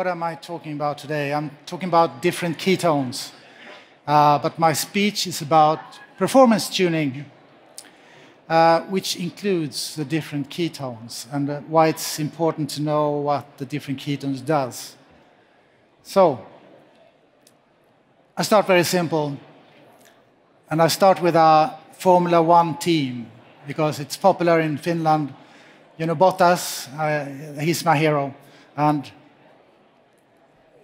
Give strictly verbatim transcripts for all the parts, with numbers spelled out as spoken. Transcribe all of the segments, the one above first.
what am I talking about today? I'm talking about different ketones, uh, but my speech is about performance tuning, uh, which includes the different ketones and uh, why it's important to know what the different ketones does. So, I start very simple, and I start with our Formula One team, because it's popular in Finland. You know, Bottas, uh, he's my hero, and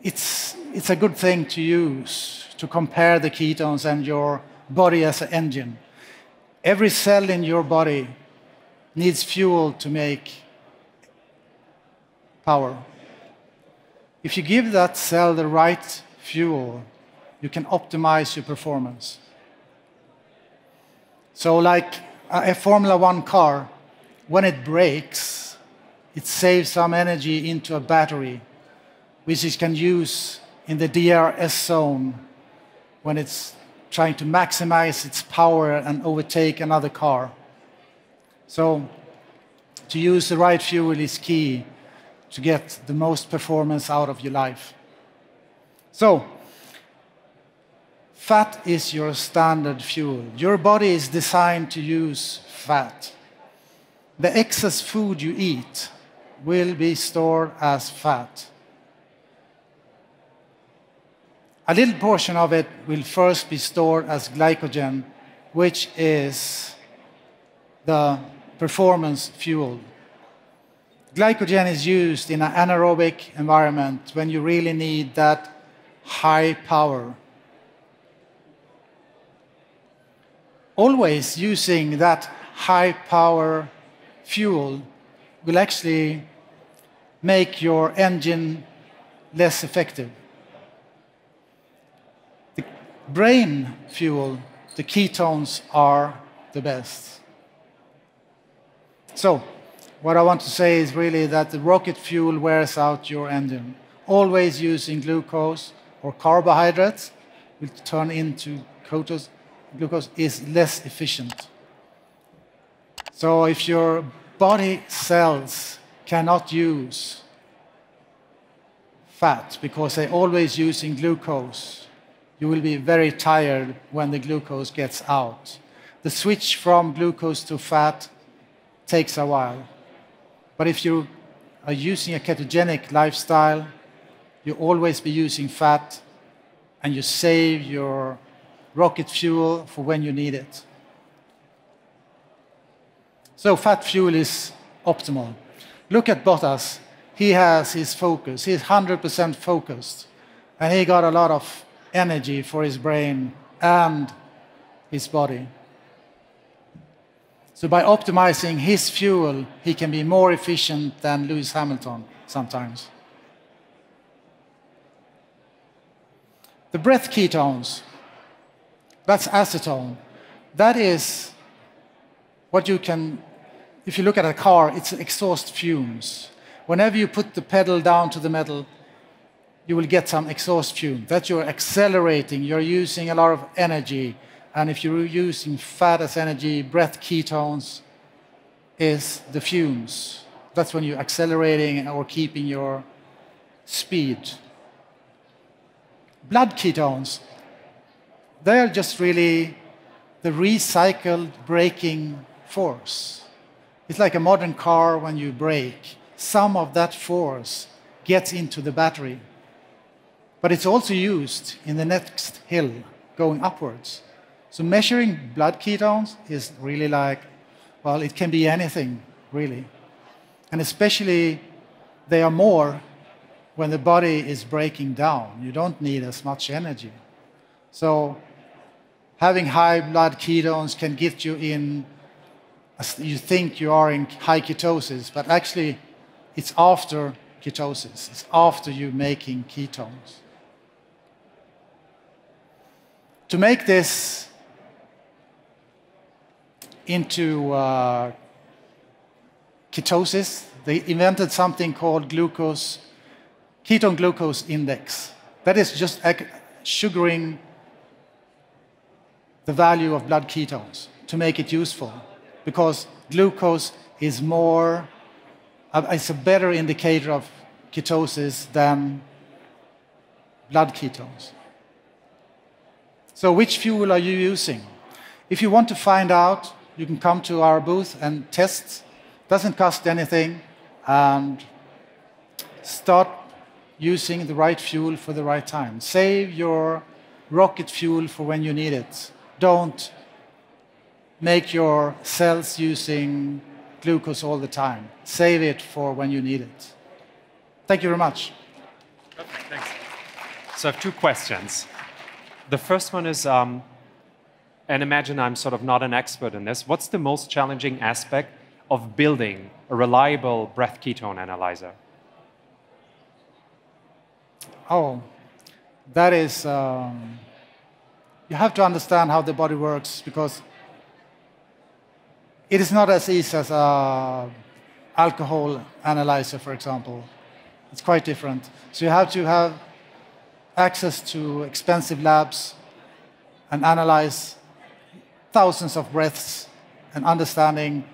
it's, it's a good thing to use to compare the ketones and your body as an engine. Every cell in your body needs fuel to make power. If you give that cell the right fuel, you can optimize your performance. So like a Formula One car, when it brakes, it saves some energy into a battery, which it can use in the D R S zone when it's trying to maximize its power and overtake another car. So to use the right fuel is key to get the most performance out of your life. So fat is your standard fuel. Your body is designed to use fat. The excess food you eat will be stored as fat. A little portion of it will first be stored as glycogen, which is the performance fuel. Glycogen is used in an anaerobic environment when you really need that high power. Always using that high power fuel will actually make your engine less effective. The brain fuel, the ketones are the best. So, what I want to say is really that the rocket fuel wears out your engine. Always using glucose or carbohydrates will turn into glucose. Glucose is less efficient. So if your body cells cannot use fat because they're always using glucose, you will be very tired when the glucose gets out. The switch from glucose to fat takes a while. But if you are using a ketogenic lifestyle, you'll always be using fat, and you save your rocket fuel for when you need it. So fat fuel is optimal. Look at Bottas. He has his focus. He's one hundred percent focused. And he got a lot of energy for his brain and his body. So by optimizing his fuel, he can be more efficient than Lewis Hamilton sometimes. The breath ketones, that's acetone. That is what you can, if you look at a car, it's exhaust fumes. Whenever you put the pedal down to the metal, you will get some exhaust fume. That you're accelerating, you're using a lot of energy. And if you're using fat as energy, breath ketones is the fumes. That's when you're accelerating or keeping your speed. Blood ketones, they are just really the recycled braking force. It's like a modern car when you brake. Some of that force gets into the battery. But it's also used in the next hill, going upwards. So measuring blood ketones is really like, well, it can be anything, really. And especially, they are more when the body is breaking down. You don't need as much energy. So having high blood ketones can get you in, you think you are in high ketosis, but actually it's after ketosis. It's after you making ketones. To make this into uh, ketosis, they invented something called glucose, ketone glucose index. That is just sugaring the value of blood ketones to make it useful, because glucose is more, it's a better indicator of ketosis than blood ketones. So which fuel are you using? If you want to find out, you can come to our booth and test. Doesn't cost anything. And start using the right fuel for the right time. Save your rocket fuel for when you need it. Don't make your cells using glucose all the time. Save it for when you need it. Thank you very much. Perfect, thanks. So I have two questions. The first one is, um, and imagine I'm sort of not an expert in this, what's the most challenging aspect of building a reliable breath ketone analyzer? Oh, that is, um, you have to understand how the body works, because it is not as easy as an alcohol analyzer, for example. It's quite different. So you have to have access to expensive labs and analyze thousands of breaths and understanding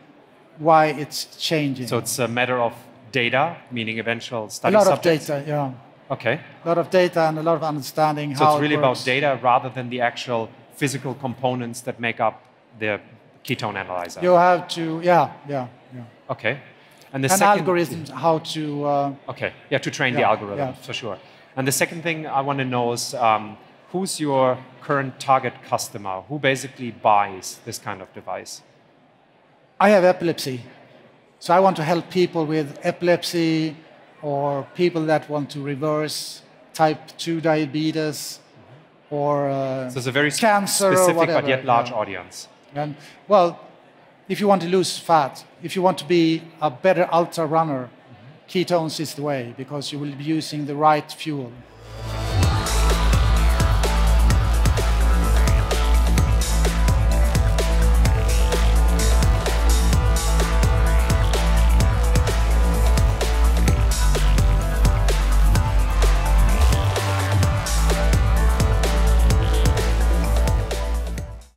why it's changing. So it's a matter of data, meaning eventual study subjects? A lot of data, yeah. Okay. A lot of data and a lot of understanding how it works. So it's really about data rather than the actual physical components that make up the ketone analyzer. You have to, yeah, yeah, yeah. Okay. And the second algorithms, how to... Uh, okay, yeah, to train yeah, the algorithm, yeah. for sure. And the second thing I want to know is, um, who's your current target customer? Who basically buys this kind of device? I have epilepsy. So I want to help people with epilepsy, or people that want to reverse type two diabetes, mm-hmm. or uh, so it's a very cancer specific or whatever, but yet large yeah. audience. And, well, if you want to lose fat, if you want to be a better ultra runner, mm-hmm. ketones is the way, because you will be using the right fuel.